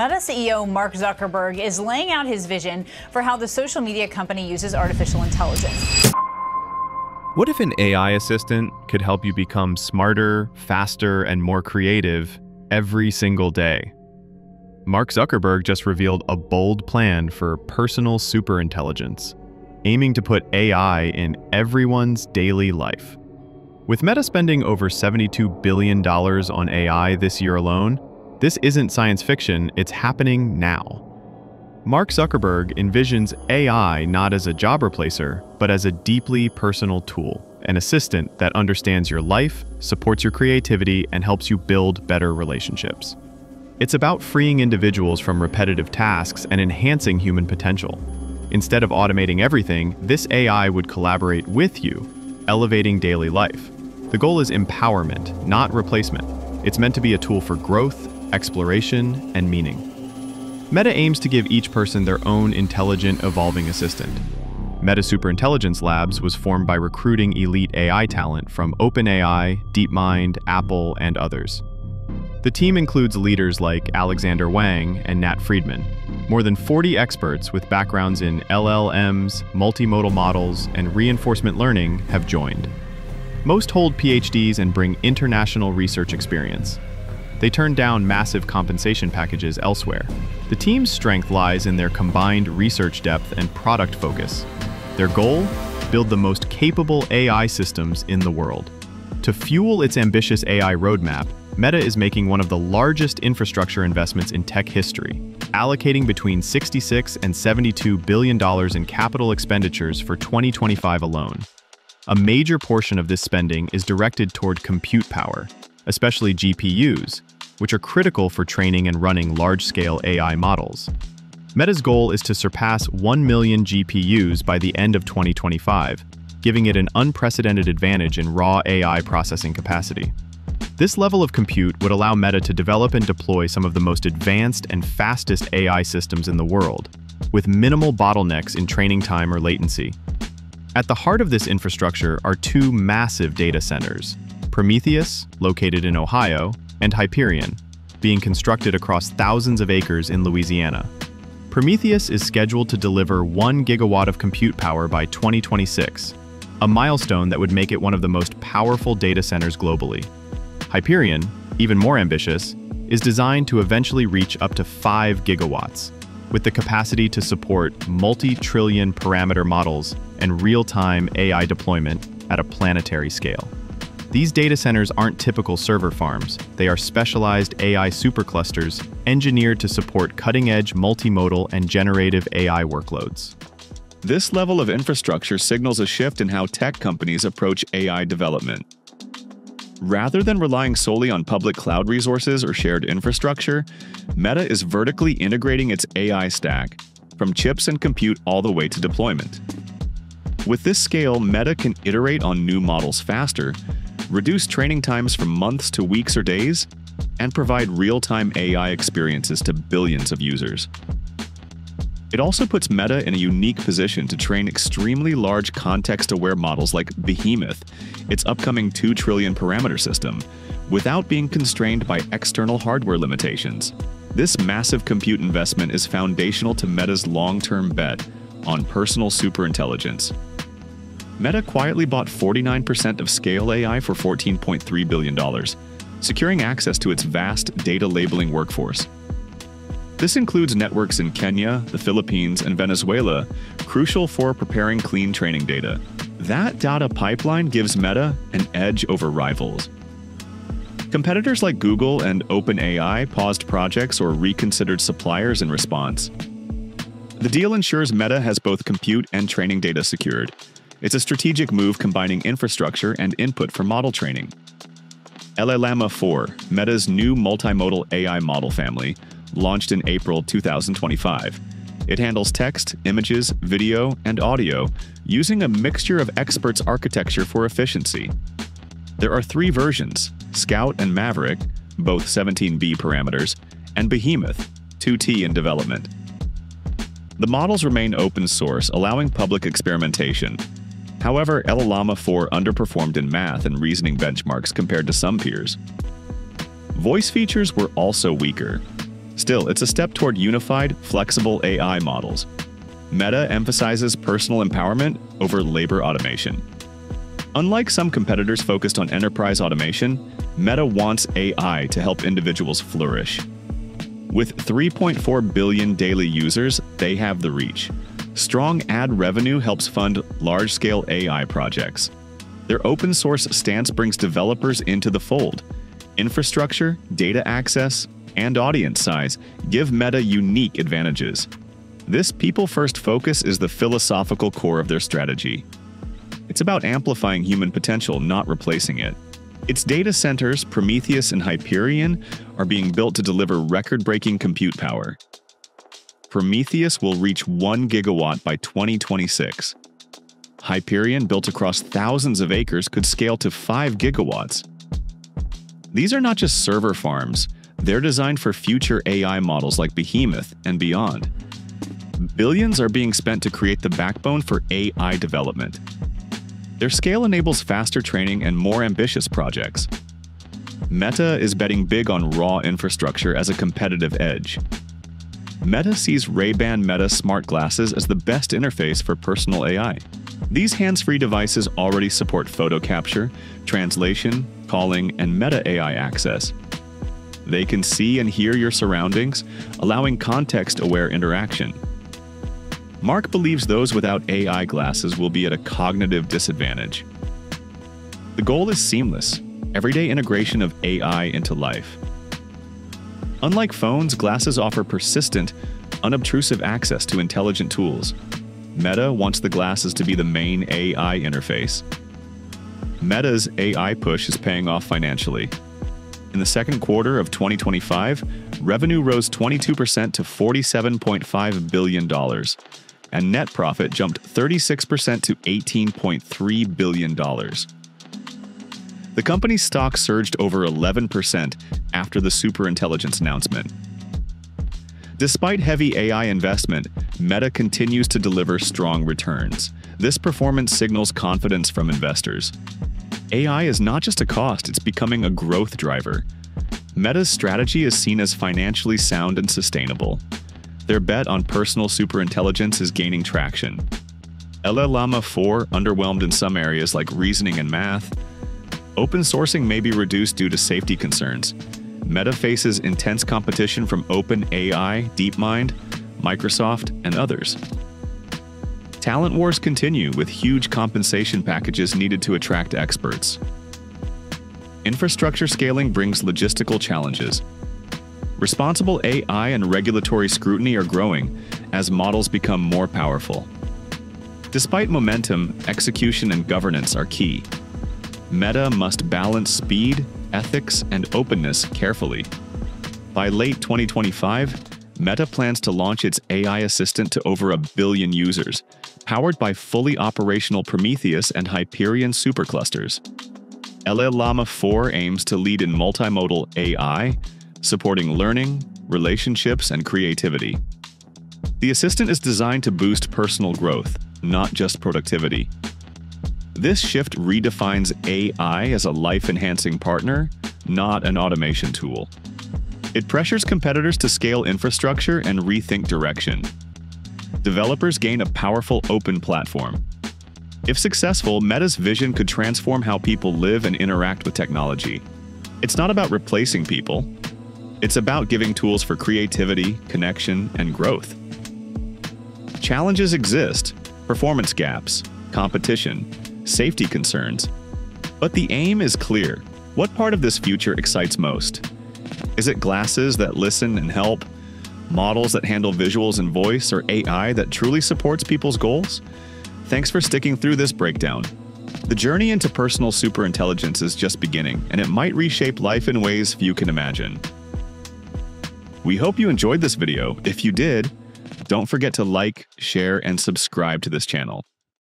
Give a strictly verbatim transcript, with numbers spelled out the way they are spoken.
Meta C E O Mark Zuckerberg is laying out his vision for how the social media company uses artificial intelligence. What if an A I assistant could help you become smarter, faster, and more creative every single day? Mark Zuckerberg just revealed a bold plan for personal superintelligence, aiming to put A I in everyone's daily life. With Meta spending over seventy-two billion dollars on A I this year alone, this isn't science fiction, it's happening now. Mark Zuckerberg envisions A I not as a job replacer, but as a deeply personal tool, an assistant that understands your life, supports your creativity, and helps you build better relationships. It's about freeing individuals from repetitive tasks and enhancing human potential. Instead of automating everything, this A I would collaborate with you, elevating daily life. The goal is empowerment, not replacement. It's meant to be a tool for growth, exploration, and meaning. Meta aims to give each person their own intelligent, evolving assistant. Meta Superintelligence Labs was formed by recruiting elite A I talent from OpenAI, DeepMind, Apple, and others. The team includes leaders like Alexander Wang and Nat Friedman, more than forty experts with backgrounds in L L Ms, multimodal models, and reinforcement learning have joined. Most hold P H Ds and bring international research experience. They turn down massive compensation packages elsewhere. The team's strength lies in their combined research depth and product focus. Their goal? Build the most capable A I systems in the world. To fuel its ambitious A I roadmap, Meta is making one of the largest infrastructure investments in tech history, allocating between sixty-six and seventy-two billion dollars in capital expenditures for twenty twenty-five alone. A major portion of this spending is directed toward compute power, especially G P Us, which are critical for training and running large-scale A I models. Meta's goal is to surpass one million G P Us by the end of twenty twenty-five, giving it an unprecedented advantage in raw A I processing capacity. This level of compute would allow Meta to develop and deploy some of the most advanced and fastest A I systems in the world, with minimal bottlenecks in training time or latency. At the heart of this infrastructure are two massive data centers, Prometheus, located in Ohio, and Hyperion, being constructed across thousands of acres in Louisiana. Prometheus is scheduled to deliver one gigawatt of compute power by twenty twenty-six, a milestone that would make it one of the most powerful data centers globally. Hyperion, even more ambitious, is designed to eventually reach up to five gigawatts, with the capacity to support multi-trillion parameter models and real-time A I deployment at a planetary scale. These data centers aren't typical server farms. They are specialized A I superclusters engineered to support cutting-edge multimodal and generative A I workloads. This level of infrastructure signals a shift in how tech companies approach A I development. Rather than relying solely on public cloud resources or shared infrastructure, Meta is vertically integrating its A I stack, from chips and compute all the way to deployment. With this scale, Meta can iterate on new models faster, reduce training times from months to weeks or days, and provide real-time A I experiences to billions of users. It also puts Meta in a unique position to train extremely large context-aware models like Behemoth, its upcoming two trillion parameter system, without being constrained by external hardware limitations. This massive compute investment is foundational to Meta's long-term bet on personal superintelligence. Meta quietly bought forty-nine percent of Scale A I for fourteen point three billion dollars, securing access to its vast data labeling workforce. This includes networks in Kenya, the Philippines, and Venezuela, crucial for preparing clean training data. That data pipeline gives Meta an edge over rivals. Competitors like Google and OpenAI paused projects or reconsidered suppliers in response. The deal ensures Meta has both compute and training data secured. It's a strategic move combining infrastructure and input for model training. LLaMA four, Meta's new multimodal A I model family, launched in April two thousand twenty-five. It handles text, images, video, and audio, using a mixture of experts' architecture for efficiency. There are three versions, Scout and Maverick, both seventeen B parameters, and Behemoth, two T in development. The models remain open source, allowing public experimentation. However, LLaMA four underperformed in math and reasoning benchmarks compared to some peers. Voice features were also weaker. Still, it's a step toward unified, flexible A I models. Meta emphasizes personal empowerment over labor automation. Unlike some competitors focused on enterprise automation, Meta wants A I to help individuals flourish. With three point four billion daily users, they have the reach. Strong ad revenue helps fund large-scale A I projects. Their open-source stance brings developers into the fold. Infrastructure, data access, and audience size give Meta unique advantages. This people-first focus is the philosophical core of their strategy. It's about amplifying human potential, not replacing it. Its data centers, Prometheus and Hyperion, are being built to deliver record-breaking compute power. Prometheus will reach one gigawatt by twenty twenty-six. Hyperion, built across thousands of acres, could scale to five gigawatts. These are not just server farms. They're designed for future A I models like Behemoth and beyond. Billions are being spent to create the backbone for A I development. Their scale enables faster training and more ambitious projects. Meta is betting big on raw infrastructure as a competitive edge. Meta sees Ray-Ban Meta Smart Glasses as the best interface for personal A I. These hands-free devices already support photo capture, translation, calling, and Meta A I access. They can see and hear your surroundings, allowing context-aware interaction. Mark believes those without A I glasses will be at a cognitive disadvantage. The goal is seamless, everyday integration of A I into life. Unlike phones, glasses offer persistent, unobtrusive access to intelligent tools. Meta wants the glasses to be the main A I interface. Meta's A I push is paying off financially. In the second quarter of twenty twenty-five, revenue rose twenty-two percent to forty-seven point five billion dollars. And net profit jumped thirty-six percent to eighteen point three billion dollars. The company's stock surged over eleven percent after the superintelligence announcement. Despite heavy A I investment, Meta continues to deliver strong returns. This performance signals confidence from investors. A I is not just a cost, it's becoming a growth driver. Meta's strategy is seen as financially sound and sustainable. Their bet on personal superintelligence is gaining traction. LLaMA four, underwhelmed in some areas like reasoning and math. Open sourcing may be reduced due to safety concerns. Meta faces intense competition from OpenAI, DeepMind, Microsoft, and others. Talent wars continue with huge compensation packages needed to attract experts. Infrastructure scaling brings logistical challenges. Responsible A I and regulatory scrutiny are growing as models become more powerful. Despite momentum, execution and governance are key. Meta must balance speed, ethics, and openness carefully. By late twenty twenty-five, Meta plans to launch its A I assistant to over a billion users, powered by fully operational Prometheus and Hyperion superclusters. LLaMA four aims to lead in multimodal A I, supporting learning, relationships, and creativity. The assistant is designed to boost personal growth, not just productivity. This shift redefines A I as a life-enhancing partner, not an automation tool. It pressures competitors to scale infrastructure and rethink direction. Developers gain a powerful open platform. If successful, Meta's vision could transform how people live and interact with technology. It's not about replacing people. It's about giving tools for creativity, connection, and growth. Challenges exist: performance gaps, competition, safety concerns. But the aim is clear. What part of this future excites most? Is it glasses that listen and help, models that handle visuals and voice, or A I that truly supports people's goals? Thanks for sticking through this breakdown. The journey into personal superintelligence is just beginning, and it might reshape life in ways few can imagine. We hope you enjoyed this video. If you did, don't forget to like, share, and subscribe to this channel.